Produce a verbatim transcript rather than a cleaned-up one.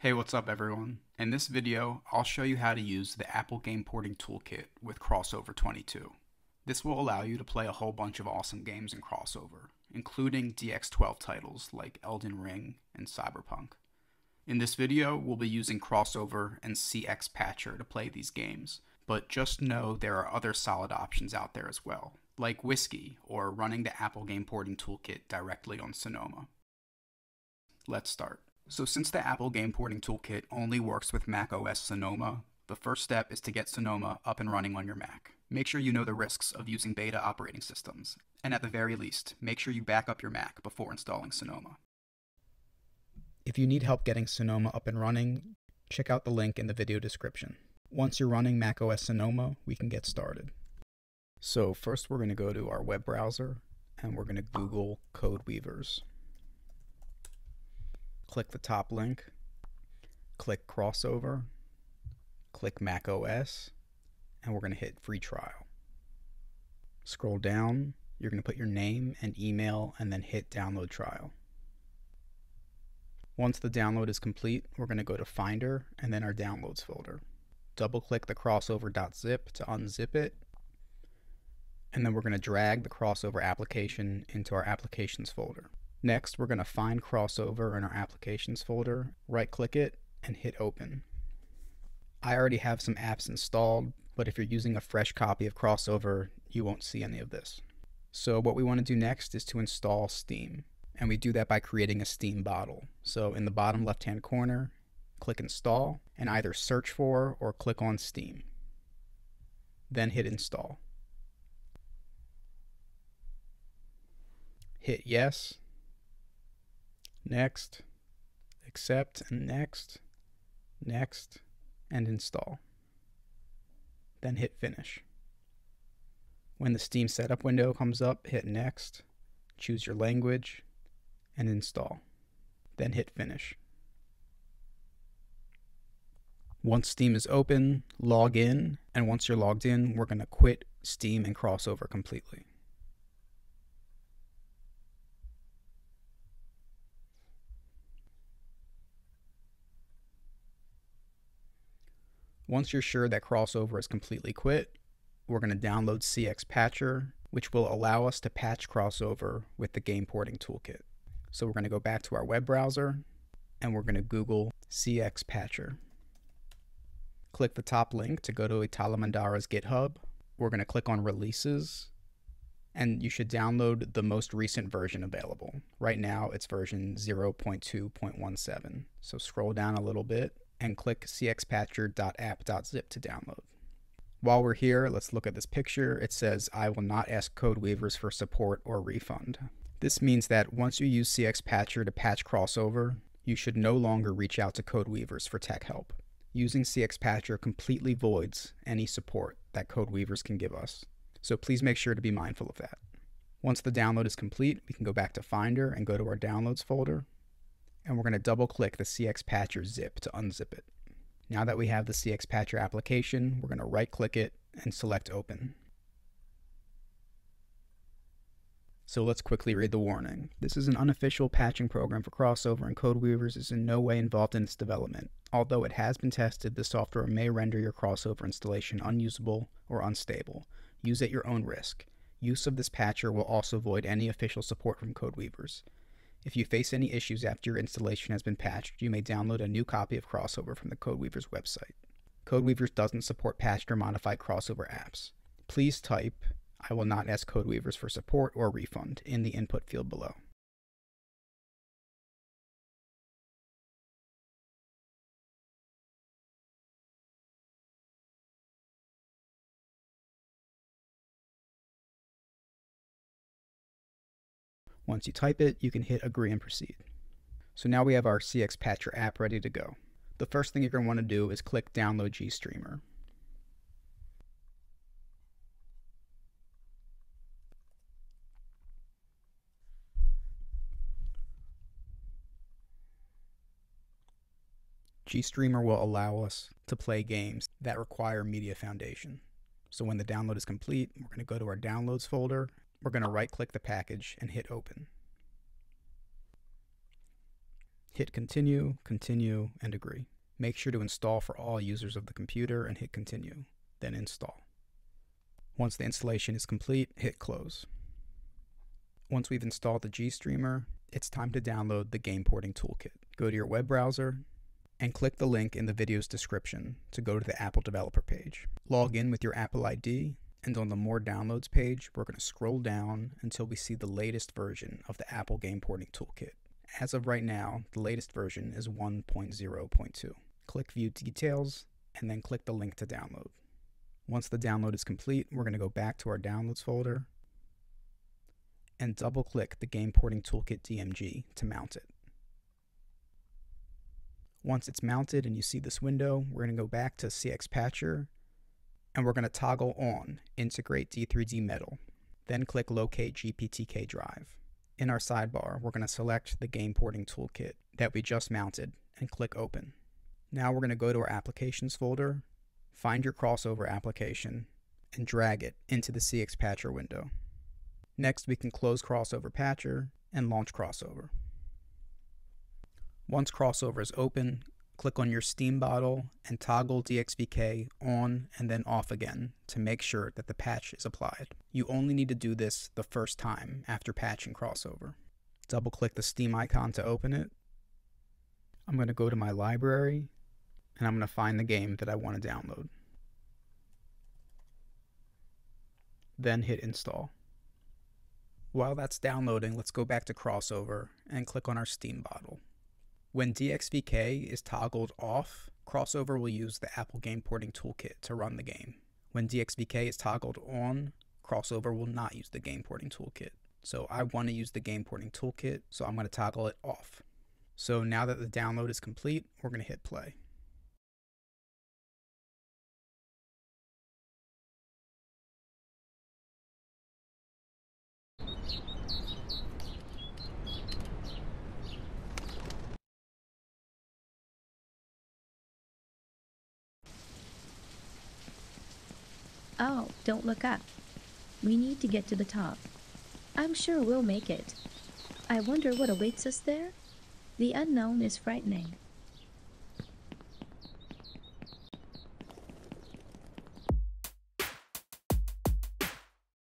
Hey, what's up everyone? In this video, I'll show you how to use the Apple Game Porting Toolkit with CrossOver twenty-two. This will allow you to play a whole bunch of awesome games in CrossOver, including D X twelve titles like Elden Ring and Cyberpunk. In this video, we'll be using CrossOver and C X Patcher to play these games, but just know there are other solid options out there as well, like Whiskey or running the Apple Game Porting Toolkit directly on Sonoma. Let's start. So since the Apple Game Porting Toolkit only works with macOS Sonoma, the first step is to get Sonoma up and running on your Mac. Make sure you know the risks of using beta operating systems, and at the very least, make sure you back up your Mac before installing Sonoma. If you need help getting Sonoma up and running, check out the link in the video description. Once you're running macOS Sonoma, we can get started. So first we're going to go to our web browser, and we're going to Google CodeWeavers. Click the top link, click CrossOver, click macOS, and we're going to hit free trial. Scroll down, you're going to put your name and email, and then hit download trial. Once the download is complete, we're going to go to Finder and then our downloads folder. Double click the crossover.zip to unzip it, and then we're going to drag the CrossOver application into our applications folder. Next, we're going to find CrossOver in our applications folder, right-click it, and hit open. I already have some apps installed, but if you're using a fresh copy of CrossOver, you won't see any of this. So what we want to do next is to install Steam, and we do that by creating a Steam bottle. So in the bottom left-hand corner, click Install, and either search for or click on Steam. Then hit Install. Hit Yes. Next, accept, and next, next, and install. Then hit finish. When the Steam setup window comes up, hit next, choose your language, and install. Then hit finish. Once Steam is open, log in, and once you're logged in, we're going to quit Steam and CrossOver completely. Once you're sure that CrossOver is completely quit, we're going to download C X Patcher, which will allow us to patch CrossOver with the Game Porting Toolkit. So we're going to go back to our web browser, and we're going to Google C X Patcher. Click the top link to go to Italo Mandara's GitHub. We're going to click on Releases, and you should download the most recent version available. Right now, it's version zero point two point one seven. So scroll down a little bit and click c x patcher dot app dot zip to download. While we're here, let's look at this picture. It says, I will not ask CodeWeavers for support or refund. This means that once you use C X Patcher to patch CrossOver, you should no longer reach out to CodeWeavers for tech help. Using C X Patcher completely voids any support that CodeWeavers can give us. So please make sure to be mindful of that. Once the download is complete, we can go back to Finder and go to our Downloads folder, and we're going to double-click the C X Patcher zip to unzip it. Now that we have the C X Patcher application, we're going to right-click it and select Open. So let's quickly read the warning. This is an unofficial patching program for CrossOver, and CodeWeavers is in no way involved in its development. Although it has been tested, the software may render your CrossOver installation unusable or unstable. Use at your own risk. Use of this patcher will also void any official support from CodeWeavers. If you face any issues after your installation has been patched, you may download a new copy of CrossOver from the CodeWeavers website. CodeWeavers doesn't support patched or modified CrossOver apps. Please type, I will not ask CodeWeavers for support or refund in the input field below. Once you type it, you can hit Agree and Proceed. So now we have our C X Patcher app ready to go. The first thing you're going to want to do is click Download GStreamer. GStreamer will allow us to play games that require Media Foundation. So when the download is complete, we're going to go to our Downloads folder. We're going to right-click the package and hit Open. Hit continue, continue, and agree. Make sure to install for all users of the computer and hit continue, then install. Once the installation is complete, hit close. Once we've installed the GStreamer, it's time to download the Game Porting Toolkit. Go to your web browser and click the link in the video's description to go to the Apple developer page. Log in with your Apple I D, and on the More Downloads page, we're going to scroll down until we see the latest version of the Apple Game Porting Toolkit. As of right now, the latest version is one point zero point two. Click View Details, and then click the link to download. Once the download is complete, we're going to go back to our Downloads folder and double-click the Game Porting Toolkit D M G to mount it. Once it's mounted and you see this window, we're going to go back to C X Patcher, and we're going to toggle on Integrate D three D Metal, then click Locate G P T K Drive. In our sidebar, we're going to select the Game Porting Toolkit that we just mounted and click Open. Now we're going to go to our Applications folder, find your CrossOver application, and drag it into the C X Patcher window. Next, we can close CrossOver Patcher and launch CrossOver. Once CrossOver is open, click on your Steam bottle and toggle D X V K on and then off again to make sure that the patch is applied. You only need to do this the first time after patching CrossOver. Double-click the Steam icon to open it. I'm going to go to my library, and I'm going to find the game that I want to download. Then hit Install. While that's downloading, let's go back to CrossOver and click on our Steam bottle. When D X V K is toggled off, CrossOver will use the Apple Game Porting Toolkit to run the game. When D X V K is toggled on, CrossOver will not use the Game Porting Toolkit. So I want to use the Game Porting Toolkit, so I'm going to toggle it off. So now that the download is complete, we're going to hit play. Oh, don't look up. We need to get to the top. I'm sure we'll make it. I wonder what awaits us there? The unknown is frightening.